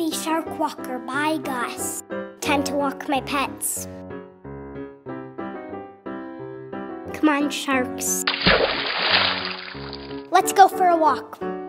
Healthy Shark Walker by Gus. Time to walk my pets. Come on, sharks. Let's go for a walk.